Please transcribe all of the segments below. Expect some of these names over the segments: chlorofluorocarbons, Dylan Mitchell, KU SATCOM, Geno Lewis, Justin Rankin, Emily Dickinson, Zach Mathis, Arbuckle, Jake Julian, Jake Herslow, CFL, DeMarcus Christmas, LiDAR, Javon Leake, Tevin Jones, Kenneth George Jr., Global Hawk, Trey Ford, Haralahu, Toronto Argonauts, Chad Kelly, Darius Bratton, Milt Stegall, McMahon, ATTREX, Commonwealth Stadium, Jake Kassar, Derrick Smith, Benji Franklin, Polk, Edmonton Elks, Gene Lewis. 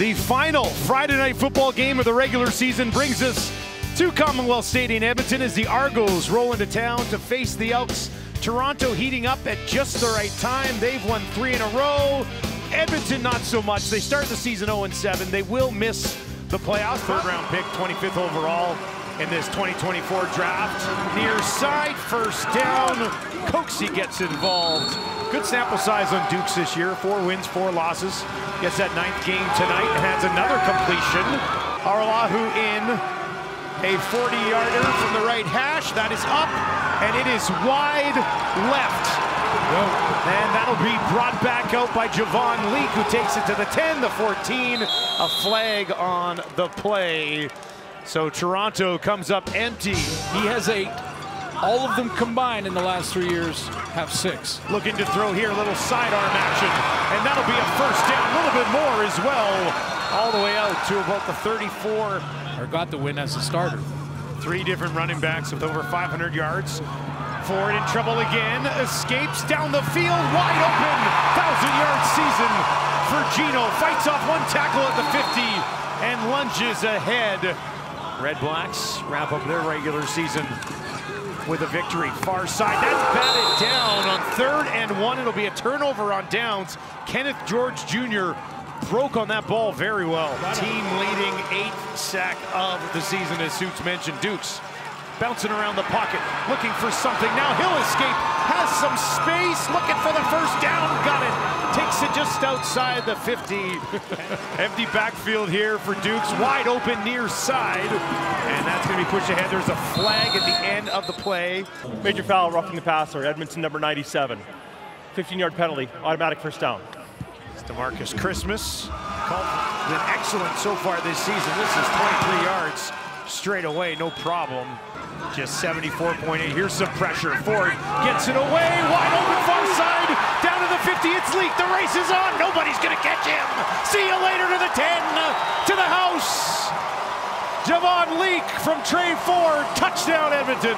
The final Friday night football game of the regular season brings us to Commonwealth Stadium, Edmonton, as the Argos roll into town to face the Elks. Toronto heating up at just the right time. They've won 3 in a row. Edmonton, not so much. They start the season 0-7. They will miss the playoffs. Third-round pick, 25th overall in this 2024 draft. Near side, first down. Coxey gets involved. Good sample size on Dukes this year. 4 wins, 4 losses. Gets that 9th game tonight and has another completion. Haralahu in. A 40-yarder from the right hash. That is up, and it is wide left. And that'll be brought back out by Javon Leake, who takes it to the 10, the 14. A flag on the play. So Toronto comes up empty. He has 8. All of them combined in the last 3 years have 6. Looking to throw here, a little sidearm action. And that'll be a first down, a little bit more as well. All the way out to about the 34. Or got the win as a starter. 3 different running backs with over 500 yards. Ford in trouble again, escapes down the field, wide open. 1,000-yard season for Geno. Fights off one tackle at the 50 and lunges ahead. Red Blacks wrap up their regular season with a victory. Far side, that's batted down on 3rd and 1. It'll be a turnover on downs. Kenneth George Jr. broke on that ball very well. Team leading 8th sack of the season, as Suits mentioned. Dukes bouncing around the pocket, looking for something. Now he'll escape, has some space, looking for the first down, got it. Takes it just outside the 50. Empty backfield here for Dukes, wide open near side. And that's gonna be pushed ahead. There's a flag at the end of the play. Major foul, roughing the passer, Edmonton number 97. 15-yard penalty, automatic first down. DeMarcus Christmas has been excellent so far this season. This is 23 yards straight away, no problem. Just 74.8. Here's some pressure. Ford gets it away, wide open far side, down to the 50. It's Leake. The race is on. Nobody's going to catch him. See you later to the 10, to the house. Javon Leake from Trey Ford. Touchdown, Edmonton.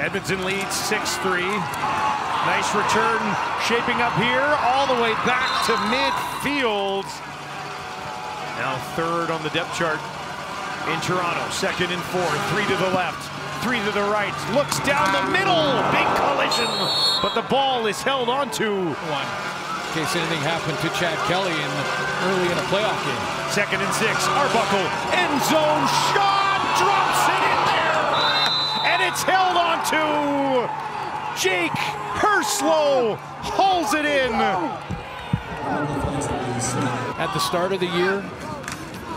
Edmonton leads 6-3. Nice return shaping up here, all the way back to midfield. Now 3rd on the depth chart in Toronto. 2nd and 4. 3 to the left, 3 to the right. Looks down the middle. Big collision, but the ball is held onto. One. In case anything happened to Chad Kelly early in a playoff game. 2nd and 6. Arbuckle, end zone shot, drops it in there. It's held on to. Jake Herslow hauls it in. At the start of the year,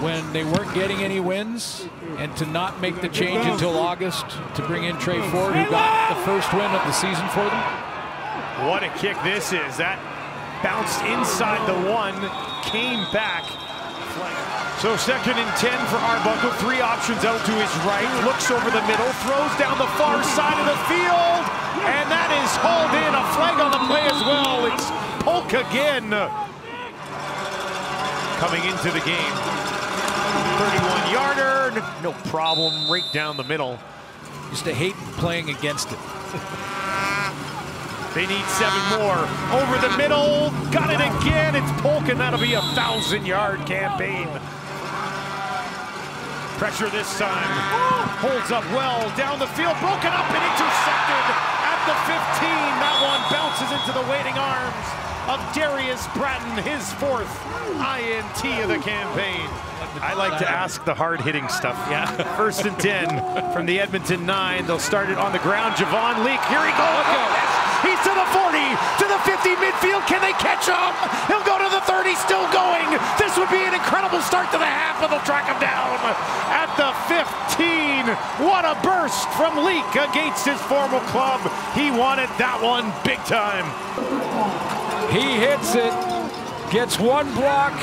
when they weren't getting any wins, and to not make the change until August to bring in Trey Ford, who got the first win of the season for them. What a kick this is. That bounced inside the 1, came back. So 2nd and 10 for Arbuckle. 3 options out to his right. Looks over the middle, throws down the far side of the field, and that is hauled in. A flag on the play as well. It's Polk again coming into the game. 31-yarder, no problem, right down the middle. Used to hate playing against it. They need 7 more. Over the middle, got it again. It's Polk, and that'll be a 1,000-yard campaign. Pressure this time. Holds up well down the field. Broken up and intercepted at the 15. That one bounces into the waiting arms of Darius Bratton, his 4th INT of the campaign. I like to ask the hard-hitting stuff. Yeah. 1st and 10 from the Edmonton 9. They'll start it on the ground. Javon Leake, here he goes. Okay. He's to the 40, to the 50, midfield. Can they catch him? He'll go to the 30, still going. This would be an incredible start to the half, but they'll track him down at the 15. What a burst from Leake against his former club. He wanted that one big time. He hits it, gets 1 block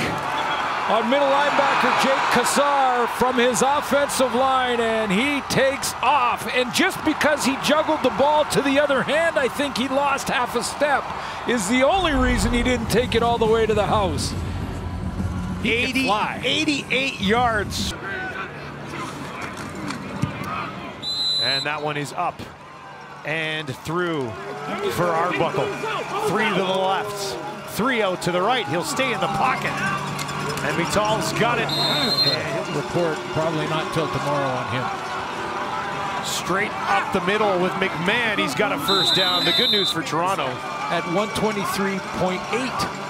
on middle linebacker Jake Kassar from his offensive line, and he takes off. And just because he juggled the ball to the other hand, I think he lost half a step, is the only reason he didn't take it all the way to the house. 88 yards. And that one is up and through for Arbuckle. Three to the left, three out to the right. He'll stay in the pocket. And Vital's got it. He'll report probably not till tomorrow on him. Straight up the middle with McMahon. He's got a first down. The good news for Toronto. At 123.8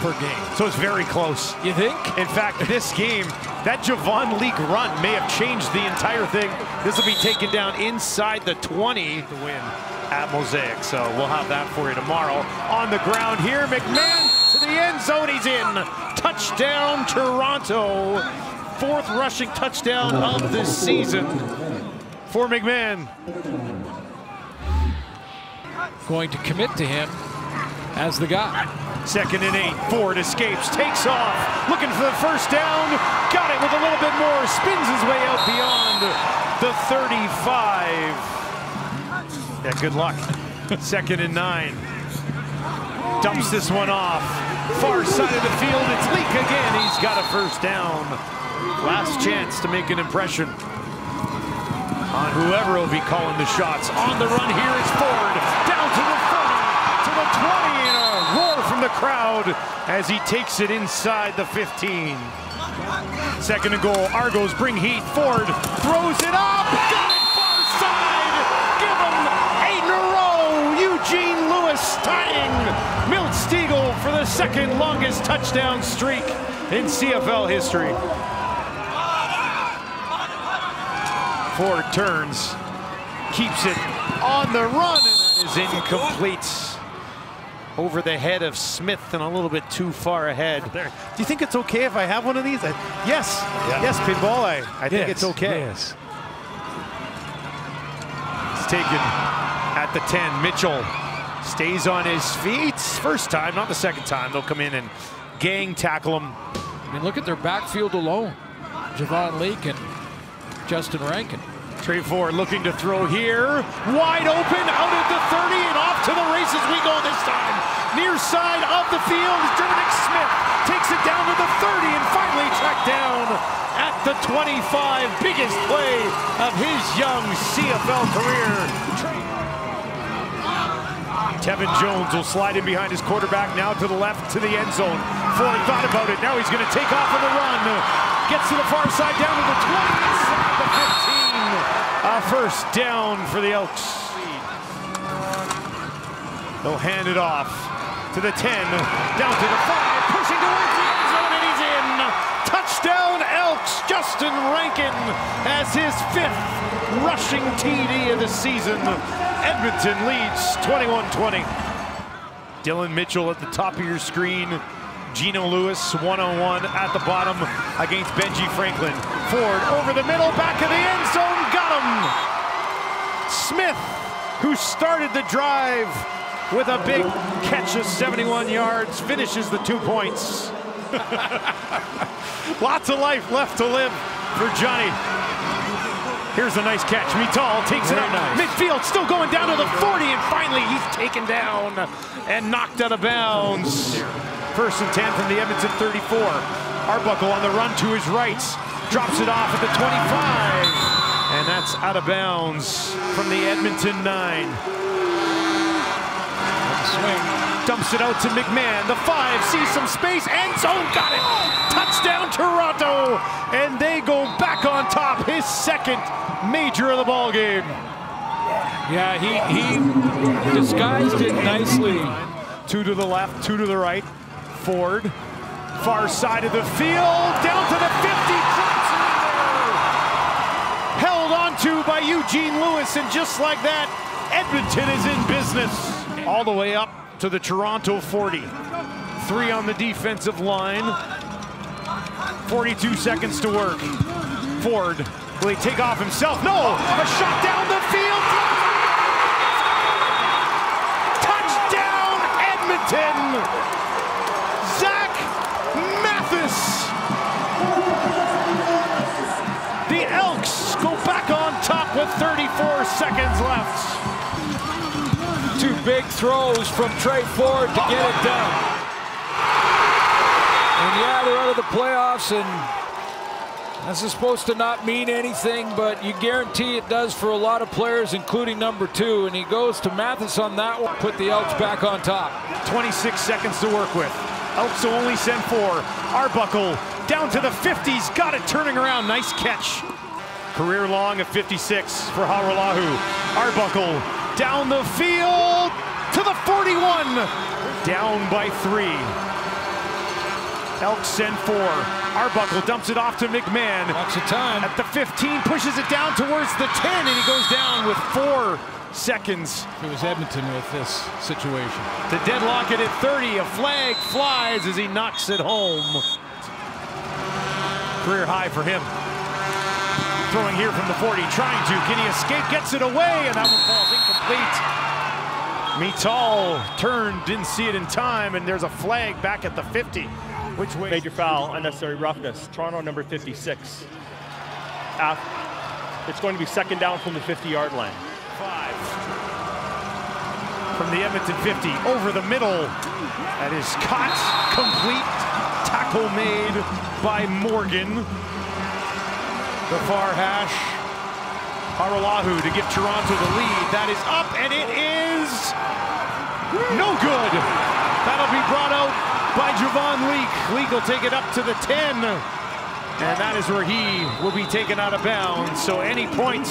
per game. So it's very close. You think? In fact, this game, that Javon Leake run may have changed the entire thing. This will be taken down inside the 20 to win at Mosaic. So we'll have that for you tomorrow. On the ground here, McMahon to the end zone. He's in. Touchdown, Toronto. Fourth rushing touchdown of this season. For McMahon. Going to commit to him as the guy. Second and 8, Ford escapes, takes off, looking for the first down, got it with a little bit more, spins his way out beyond the 35. Yeah, good luck. Second and 9. Dumps this one off. Far side of the field, it's Leake again. He's got a first down. Last chance to make an impression on whoever will be calling the shots. On the run here is Ford, down to the 40, to the 20, and a roar from the crowd as he takes it inside the 15. Second and goal, Argos bring heat, Ford throws it up, got it far side, give him 8 in a row, Eugene Lewis tying Milt Stegall for the second longest touchdown streak in CFL history. Ford turns, keeps it on the run, and that is incomplete. Over the head of Smith and a little bit too far ahead. There. Do you think it's okay if I have one of these? Yes, yeah. Yes, pinball, I think it's okay. Yes. It's taken at the 10. Mitchell stays on his feet. First time, not the second time. They'll come in and gang tackle him. I mean, look at their backfield alone. Javon Leake and Justin Rankin. Trey Ford looking to throw here. Wide open, out at the 30, and off to the races we go this time. Near side of the field, Derrick Smith takes it down to the 30 and finally checked down at the 25. Biggest play of his young CFL career. Tevin Jones will slide in behind his quarterback, now to the left, to the end zone. Ford thought about it, now he's going to take off on the run. Gets to the far side, down to the 20. 15, a first down for the Elks. They'll hand it off to the 10, down to the 5, pushing towards the end zone, and he's in. Touchdown Elks, Justin Rankin has his 5th rushing TD of the season. Edmonton leads 21-20. Dylan Mitchell at the top of your screen. Geno Lewis one-on-one at the bottom against Benji Franklin. Ford over the middle, back of the end zone, got him! Smith, who started the drive with a big catch of 71 yards, finishes the 2 points. Lots of life left to live for Johnny. Here's a nice catch. Mittal takes it up. Nice. Midfield still going down to the 40, and finally he's taken down and knocked out of bounds. First and 10 from the Edmonton 34. Arbuckle on the run to his right. Drops it off at the 25. And that's out of bounds from the Edmonton 9. Swing. Dumps it out to McMahon. The 5 sees some space. End zone. Got it. Touchdown Toronto. And they go back on top. His second major of the ballgame. Yeah, he disguised it nicely. 2 to the left, 2 to the right. Ford, far side of the field, down to the 50, held onto by Eugene Lewis, and just like that, Edmonton is in business. All the way up to the Toronto 40. 3 on the defensive line, 42 seconds to work. Ford, will he take off himself? No, a shot down the field. Touchdown, Edmonton. Zach Mathis. The Elks go back on top with 34 seconds left. 2 big throws from Trey Ford to get it done. And yeah, they're out of the playoffs, and This is supposed to not mean anything, but you guarantee it does for a lot of players, including number 2. And he goes to Mathis on that one, put the Elks back on top. 26 seconds to work with. Elks will only send 4. Arbuckle down to the 50s, got it turning around. Nice catch. Career long of 56 for Haralahu. Arbuckle down the field to the 41. Down by 3. Elks send 4. Arbuckle dumps it off to McMahon. Lots of time. At the 15, pushes it down towards the 10, and he goes down with 4 seconds. It was Edmonton with this situation. To deadlock it at 30, a flag flies as he knocks it home. Career high for him. Throwing here from the 40, trying to. Can he escape? Gets it away, and that one falls incomplete. Mittal turned, didn't see it in time, and there's a flag back at the 50. Which way? Major foul, unnecessary roughness. Toronto number 56. It's going to be second down from the 50-yard line. 5. From the Edmonton 50, over the middle. That is caught, complete tackle made by Morgan. The far hash. Haralahu to give Toronto the lead. That is up, and it is no good. That'll be brought out by Javon Leake. Leake will take it up to the 10, and that is where he will be taken out of bounds. So any points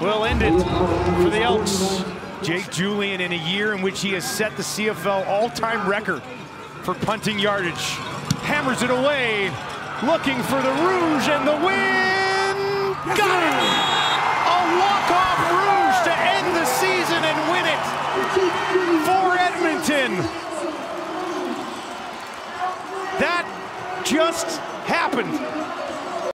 will end it for the Elks. Jake Julian, in a year in which he has set the CFL all-time record for punting yardage, hammers it away, looking for the Rouge, and the win. Got it! Walk-off Rouge to end the season and win it for Edmonton. That just happened.